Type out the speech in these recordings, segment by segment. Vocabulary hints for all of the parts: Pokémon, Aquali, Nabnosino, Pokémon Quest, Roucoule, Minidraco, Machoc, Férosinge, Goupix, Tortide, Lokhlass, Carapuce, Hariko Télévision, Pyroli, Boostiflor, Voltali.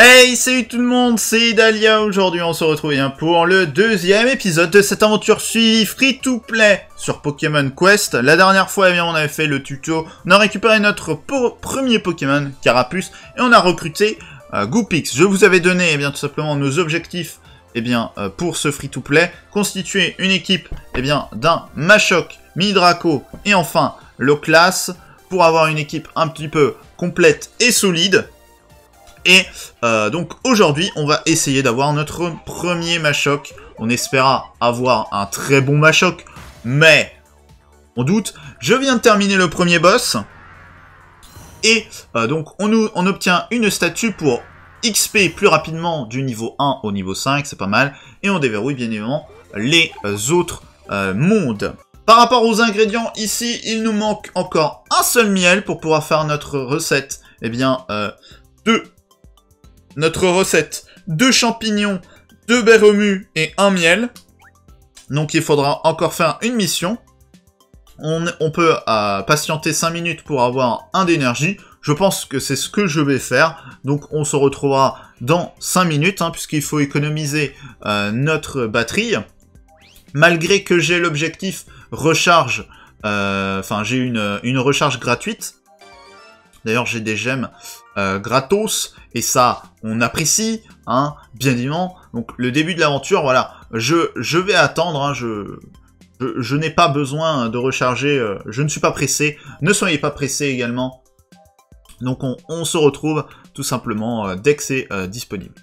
Hey, salut tout le monde, c'est Dalia. Aujourd'hui on se retrouve bien pour le deuxième épisode de cette aventure suivie free to play sur Pokémon Quest. La dernière fois, eh bien, on avait fait le tuto, on a récupéré notre premier Pokémon, Carapuce, et on a recruté Goupix. Je vous avais donné, eh bien, tout simplement nos objectifs, eh bien, pour ce free to play, constituer une équipe, eh bien, d'un Machoc, Minidraco et enfin Lokhlass, pour avoir une équipe un petit peu complète et solide. Et donc aujourd'hui, on va essayer d'avoir notre premier Machoc. On espéra avoir un très bon Machoc, mais on doute. Je viens de terminer le premier boss. Et donc on obtient une statue pour XP plus rapidement du niveau 1 au niveau 5, c'est pas mal. Et on déverrouille bien évidemment les autres mondes. Par rapport aux ingrédients, ici, il nous manque encore un seul miel pour pouvoir faire notre recette. Eh bien, deux champignons, deux baies remues et un miel. Donc il faudra encore faire une mission. On peut patienter 5 minutes pour avoir un d'énergie. Je pense que c'est ce que je vais faire. Donc on se retrouvera dans 5 minutes, hein, puisqu'il faut économiser notre batterie. Malgré que j'ai l'objectif recharge, enfin j'ai une recharge gratuite. D'ailleurs, j'ai des gemmes gratos, et ça, on apprécie, hein, bien évidemment. Donc, le début de l'aventure, voilà, je vais attendre, hein, je n'ai pas besoin de recharger, je ne suis pas pressé. Ne soyez pas pressés également. Donc, on se retrouve tout simplement dès que c'est disponible.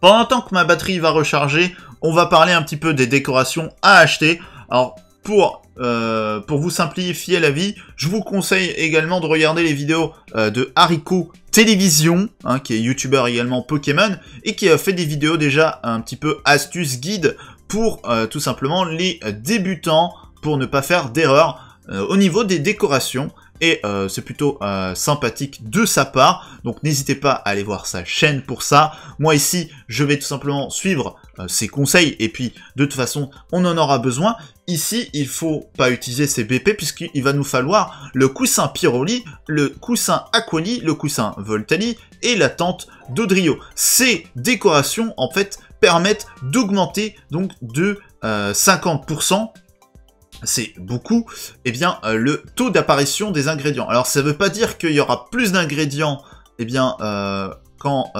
Pendant le temps que ma batterie va recharger, on va parler un petit peu des décorations à acheter. Alors, pour vous simplifier la vie, je vous conseille également de regarder les vidéos de Hariko Télévision, hein, qui est youtubeur également Pokémon, et qui a fait des vidéos déjà un petit peu astuces, guides, pour tout simplement les débutants, pour ne pas faire d'erreur au niveau des décorations, et c'est plutôt sympathique de sa part, donc n'hésitez pas à aller voir sa chaîne pour ça. Moi ici, je vais tout simplement suivre ses conseils, et puis de toute façon, on en aura besoin. Ici, il faut pas utiliser ses BP, puisqu'il va nous falloir le coussin Pyroli, le coussin Aquali, le coussin Voltali et la tente d'Odrio. Ces décorations, en fait, permettent d'augmenter donc de 50%, c'est beaucoup, eh bien, le taux d'apparition des ingrédients. Alors, ça ne veut pas dire qu'il y aura plus d'ingrédients, eh bien, quand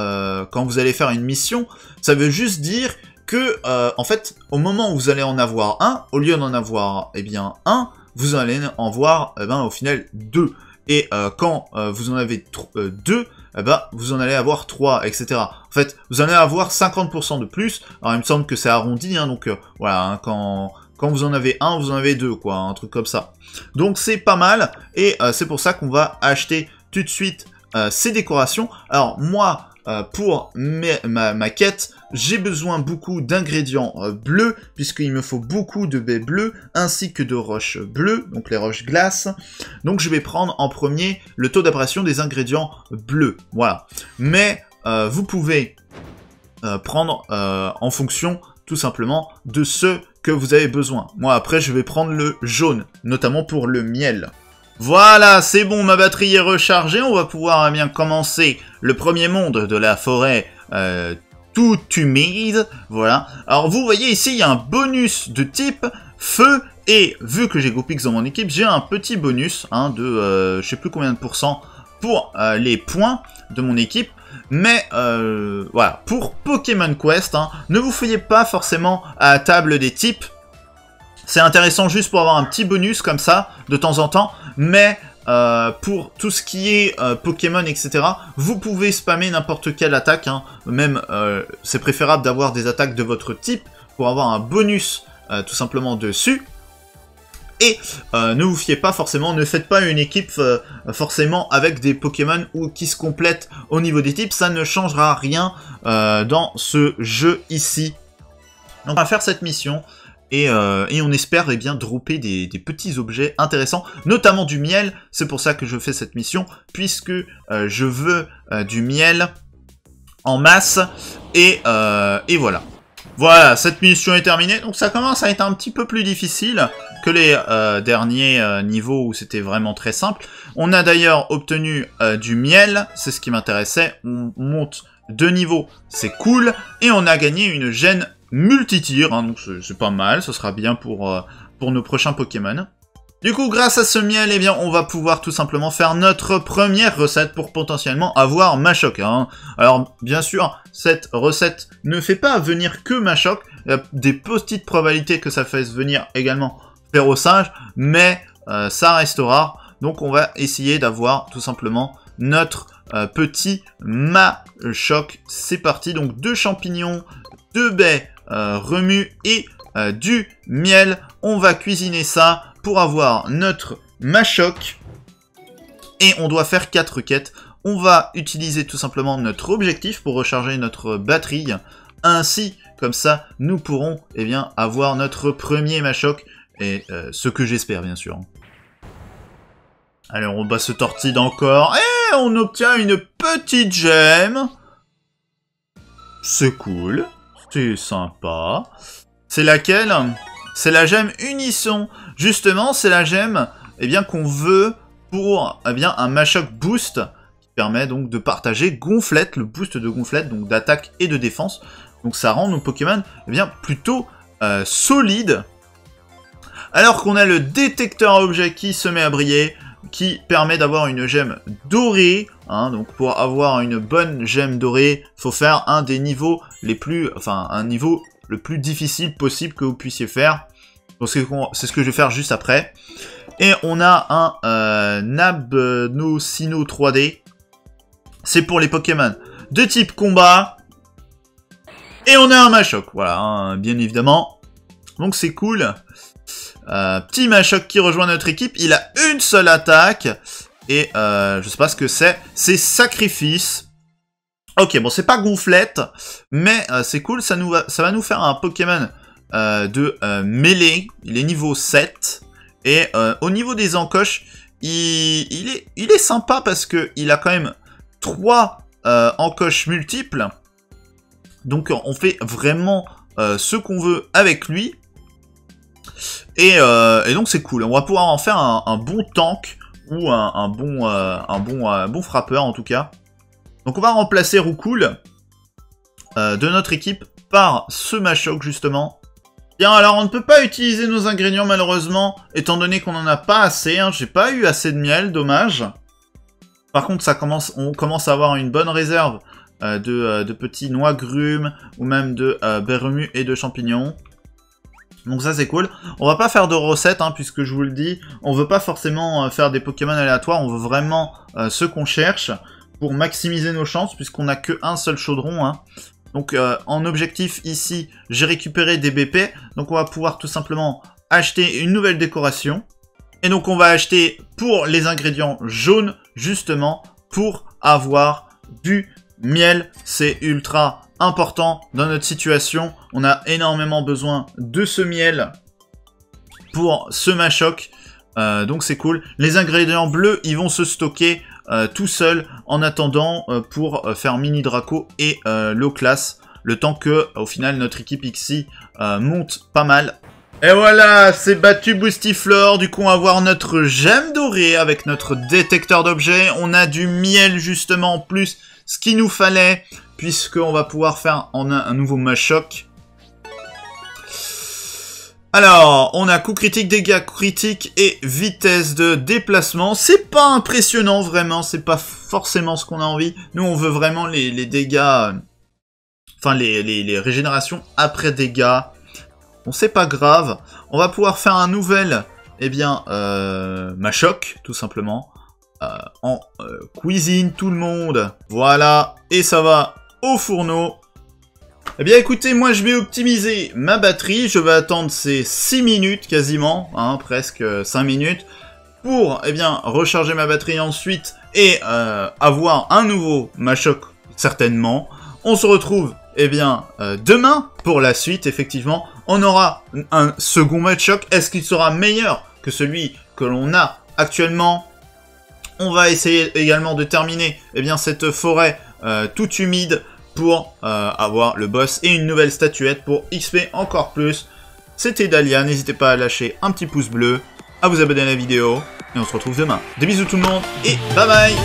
vous allez faire une mission. Ça veut juste dire que, en fait, au moment où vous allez en avoir un, au lieu d'en avoir, eh bien, un, vous allez en voir, eh ben, au final, 2. Et quand vous en avez 2, eh ben, vous en allez avoir 3, etc. En fait, vous allez avoir 50% de plus. Alors, il me semble que c'est arrondi, hein, donc, voilà, hein, quand vous en avez un, vous en avez 2, quoi, un truc comme ça. Donc, c'est pas mal, et c'est pour ça qu'on va acheter tout de suite ces décorations. Alors, moi, pour ma quête, j'ai besoin beaucoup d'ingrédients bleus, puisqu'il me faut beaucoup de baies bleues, ainsi que de roches bleues, donc les roches glaces. Donc je vais prendre en premier le taux d'apparition des ingrédients bleus, voilà. Mais vous pouvez prendre en fonction, tout simplement, de ce que vous avez besoin. Moi après, je vais prendre le jaune, notamment pour le miel. Voilà, c'est bon, ma batterie est rechargée, on va pouvoir bien commencer le premier monde de la forêt tout humide, voilà. Alors vous voyez ici, il y a un bonus de type feu, et vu que j'ai Goupix dans mon équipe, j'ai un petit bonus, hein, de je sais plus combien de pourcents pour les points de mon équipe. Mais voilà, pour Pokémon Quest, hein, ne vous fouillez pas forcément à la table des types. C'est intéressant juste pour avoir un petit bonus comme ça, de temps en temps, mais pour tout ce qui est Pokémon, etc., vous pouvez spammer n'importe quelle attaque, hein. Même, c'est préférable d'avoir des attaques de votre type, pour avoir un bonus tout simplement dessus. Et ne vous fiez pas forcément, ne faites pas une équipe forcément avec des Pokémon ou qui se complètent au niveau des types, ça ne changera rien dans ce jeu ici. Donc on va faire cette mission. Et on espère, eh bien, dropper des petits objets intéressants, notamment du miel. C'est pour ça que je fais cette mission, puisque je veux du miel en masse. Et voilà. Voilà, cette mission est terminée. Donc ça commence à être un petit peu plus difficile que les derniers niveaux où c'était vraiment très simple. On a d'ailleurs obtenu du miel, c'est ce qui m'intéressait. On monte 2 niveaux, c'est cool. Et on a gagné une gemme multi-tir, hein, donc c'est pas mal, ce sera bien pour nos prochains Pokémon. Du coup, grâce à ce miel, eh bien, on va pouvoir tout simplement faire notre première recette pour potentiellement avoir Machoc. Hein. Alors, bien sûr, cette recette ne fait pas venir que Machoc. Il y a des petites probabilités que ça fasse venir également Férosinge, mais ça reste rare. Donc, on va essayer d'avoir tout simplement notre petit Machoc. C'est parti. Donc, 2 champignons, 2 baies remues et du miel. On va cuisiner ça pour avoir notre Machoc. Et on doit faire 4 requêtes. On va utiliser tout simplement notre objectif pour recharger notre batterie. Ainsi, comme ça, nous pourrons eh bien, avoir notre premier Machoc. Et ce que j'espère, bien sûr. Alors, on bat ce Tortide encore. Et on obtient une petite gemme. C'est cool. C'est sympa. C'est laquelle ? C'est la gemme Unisson. Justement, c'est la gemme eh bien, qu'on veut pour eh bien, un Machoc Boost, qui permet donc de partager Gonflette, le boost de Gonflette, donc d'attaque et de défense. Donc ça rend nos Pokémon eh bien, plutôt solides. Alors qu'on a le détecteur objet qui se met à briller, qui permet d'avoir une gemme dorée. Hein, donc pour avoir une bonne gemme dorée, il faut faire un des niveaux les plus... Enfin, un niveau le plus difficile possible que vous puissiez faire. Donc c'est ce que je vais faire juste après. Et on a un Nabnosino 3D. C'est pour les Pokémon de type combat. Et on a un Machoc. Voilà, hein, bien évidemment. Donc c'est cool. Petit Machoc qui rejoint notre équipe. Il a une seule attaque. Et je sais pas ce que c'est. C'est Sacrifice. Ok, bon, c'est pas Gonflette. Mais c'est cool. Ça va nous faire un Pokémon... de mêlée, il est niveau 7, et au niveau des encoches, il est sympa parce qu'il a quand même 3 encoches multiples, donc on fait vraiment ce qu'on veut avec lui, et donc c'est cool, on va pouvoir en faire un bon tank, ou un bon frappeur en tout cas. Donc on va remplacer Roucoule de notre équipe par ce Machoc justement. Bien, alors on ne peut pas utiliser nos ingrédients malheureusement, étant donné qu'on n'en a pas assez, hein, j'ai pas eu assez de miel, dommage. Par contre, ça commence, on commence à avoir une bonne réserve de petits noix grumes, ou même de baies remues et de champignons. Donc ça c'est cool. On va pas faire de recettes, hein, puisque je vous le dis, on veut pas forcément faire des Pokémon aléatoires, on veut vraiment ce qu'on cherche, pour maximiser nos chances, puisqu'on n'a qu'un seul chaudron, hein. Donc en objectif ici, j'ai récupéré des BP, donc on va pouvoir tout simplement acheter une nouvelle décoration. Et donc on va acheter pour les ingrédients jaunes, justement, pour avoir du miel. C'est ultra important dans notre situation, on a énormément besoin de ce miel pour ce Machoc, donc c'est cool. Les ingrédients bleus, ils vont se stocker tout seul en attendant pour faire Minidraco et Lokhlass, le temps que au final notre équipe XY monte pas mal. Et voilà, c'est battu Boostiflor, du coup on va voir notre gemme dorée avec notre détecteur d'objets, on a du miel justement en plus, ce qu'il nous fallait, puisqu'on va pouvoir faire en un nouveau Machoc. Alors, on a coup critique, dégâts critiques et vitesse de déplacement. C'est pas impressionnant, vraiment. C'est pas forcément ce qu'on a envie. Nous, on veut vraiment les dégâts... Enfin, les régénérations après dégâts. Bon, c'est pas grave. On va pouvoir faire un nouvel... Eh bien, Machoc, tout simplement. Cuisine, tout le monde. Voilà. Et ça va au fourneau. Eh bien écoutez, moi je vais optimiser ma batterie, je vais attendre ces 6 minutes quasiment, hein, presque 5 minutes, pour eh bien, recharger ma batterie ensuite et avoir un nouveau Machoc certainement. On se retrouve eh bien, demain pour la suite, effectivement, on aura un second Machoc. Est-ce qu'il sera meilleur que celui que l'on a actuellement? On va essayer également de terminer eh bien, cette forêt toute humide, pour avoir le boss et une nouvelle statuette pour XP encore plus. C'était Dalia, n'hésitez pas à lâcher un petit pouce bleu, à vous abonner à la vidéo, et on se retrouve demain. Des bisous tout le monde, et bye bye.